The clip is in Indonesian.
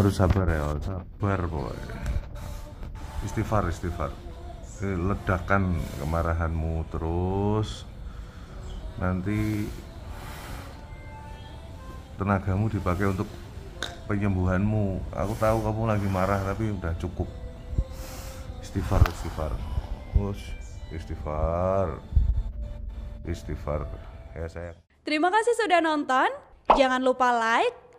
kamu harus sabar ya, sabar boy. Istighfar. Ledakan kemarahanmu terus, nanti tenagamu dipakai untuk penyembuhanmu. Aku tahu kamu lagi marah, tapi udah cukup. Istighfar. Terus istighfar ya saya. Terima kasih sudah nonton. Jangan lupa like,